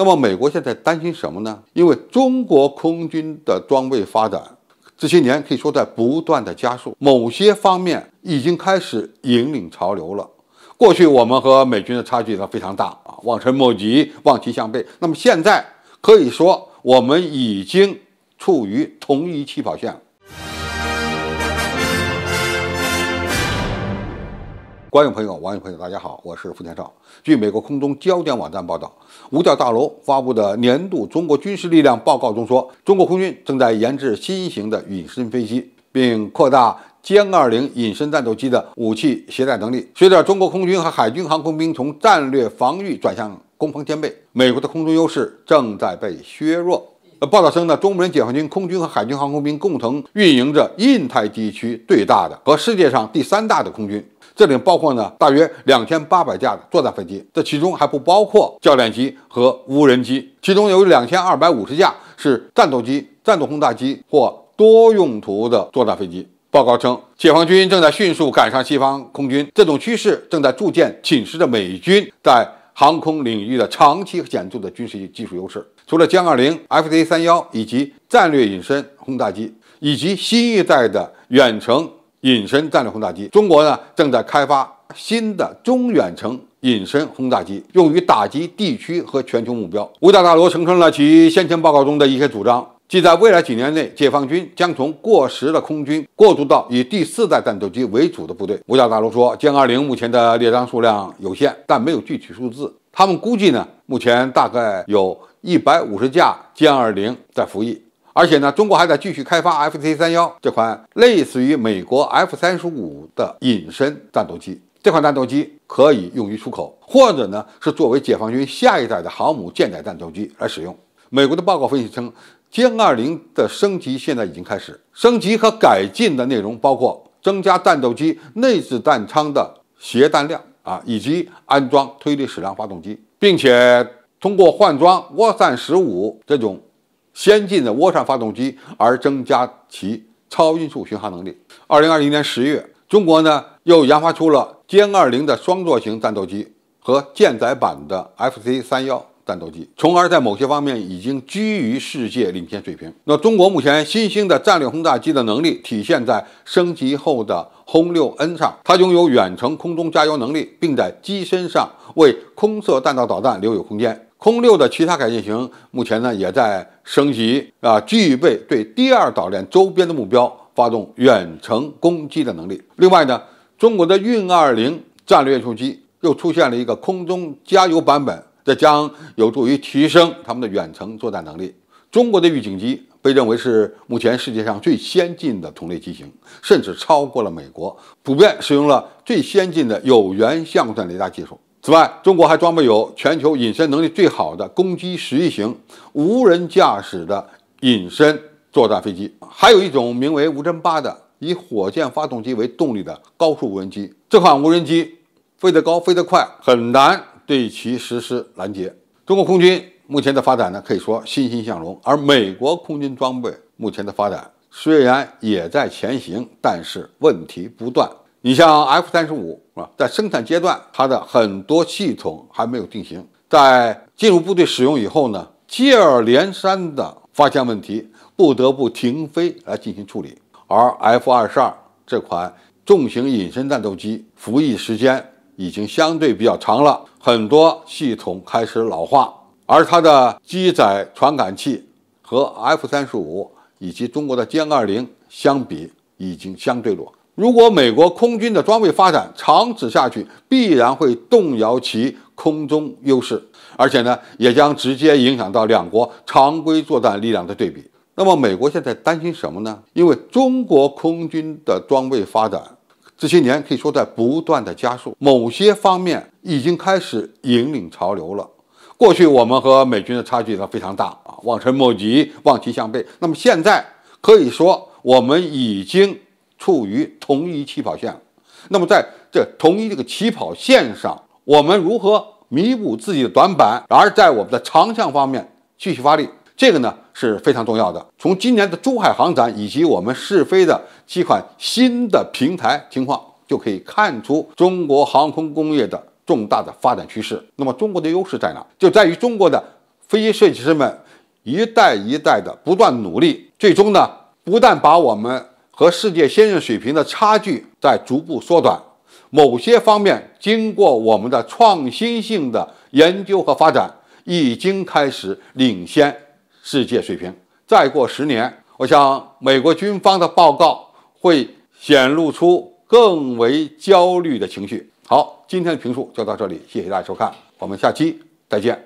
那么美国现在担心什么呢？因为中国空军的装备发展这些年可以说在不断的加速，某些方面已经开始引领潮流了。过去我们和美军的差距呢非常大啊，望尘莫及，望其项背。那么现在可以说我们已经处于同一起跑线。观众朋友、网友朋友，大家好，我是傅天绍。据美国空中焦点网站报道，五角大楼发布的年度中国军事力量报告中说，中国空军正在研制新型的隐身飞机，并扩大歼20隐身战斗机的武器携带能力。随着中国空军和海军航空兵从战略防御转向攻防兼备，美国的空中优势正在被削弱。报道称呢，中国人解放军空军和海军航空兵共同运营着印太地区最大的和世界上第三大的空军，这里包括呢大约2800架的作战飞机，这其中还不包括教练机和无人机，其中有2250架是战斗机、战斗轰炸机或多用途的作战飞机。报告称，解放军正在迅速赶上西方空军，这种趋势正在逐渐侵蚀着美军在航空领域的长期和显著的军事技术优势。除了歼20、FJ31 以及战略隐身轰炸机，以及新一代的远程隐身战略轰炸机，中国呢正在开发新的中远程隐身轰炸机，用于打击地区和全球目标。五角大楼承认了其先前报告中的一些主张，即在未来几年内，解放军将从过时的空军过渡到以第四代战斗机为主的部队。五角大楼说，歼20目前的列装数量有限，但没有具体数字。他们估计呢，目前大概有150架歼20在服役。而且呢，中国还在继续开发 FJ31 这款类似于美国 F-35 的隐身战斗机。这款战斗机可以用于出口，或者呢是作为解放军下一代的航母舰载战斗机来使用。美国的报告分析称，歼20的升级现在已经开始，升级和改进的内容包括增加战斗机内置弹仓的携弹量以及安装推力矢量发动机，并且通过换装涡扇15这种先进的涡扇发动机而增加其超音速巡航能力。2021年10月，中国呢又研发出了歼20的双座型战斗机和舰载版的 FC31战斗机，从而在某些方面已经居于世界领先水平。那中国目前新兴的战略轰炸机的能力体现在升级后的轰 6N 上，它拥有远程空中加油能力，并在机身上为空射弹道导弹留有空间。空6的其他改进型目前呢也在升级具备对第二岛链周边的目标发动远程攻击的能力。另外呢，中国的运20战略运输机又出现了一个空中加油版本，这将有助于提升他们的远程作战能力。中国的预警机被认为是目前世界上最先进的同类机型，甚至超过了美国，普遍使用了最先进的有源相对雷达技术。此外，中国还装备有全球隐身能力最好的攻击十一型无人驾驶的隐身作战飞机，还有一种名为无针8的以火箭发动机为动力的高速无人机。这款无人机飞得高，飞得快，很难对其实施拦截。中国空军目前的发展呢，可以说欣欣向荣，而美国空军装备目前的发展虽然也在前行，但是问题不断。你像 F-35 在生产阶段，它的很多系统还没有定型，在进入部队使用以后呢，接二连三的发现问题，不得不停飞来进行处理。而 F-22 这款重型隐身战斗机服役时间已经相对比较长了，很多系统开始老化，而它的机载传感器和 F-35 以及中国的歼20相比已经相对弱。如果美国空军的装备发展长此下去，必然会动摇其空中优势，而且呢，也将直接影响到两国常规作战力量的对比。那么美国现在担心什么呢？因为中国空军的装备发展这些年可以说在不断的加速，某些方面已经开始引领潮流了。过去我们和美军的差距呢非常大望尘莫及，望其项背。那么现在可以说我们已经处于同一起跑线。那么在这同一这个起跑线上，我们如何弥补自己的短板，而在我们的长项方面继续发力，这个呢是非常重要的。从今年的珠海航展以及我们试飞的几款新的平台情况，就可以看出中国航空工业的重大的发展趋势。那么中国的优势在哪？就在于中国的飞机设计师们一代一代的不断努力，最终呢，不但把我们和世界先进水平的差距在逐步缩短，某些方面经过我们的创新性的研究和发展，已经开始领先世界水平。再过10年，我想美国军方的报告会显露出更为焦虑的情绪。好，今天的评述就到这里，谢谢大家收看，我们下期再见。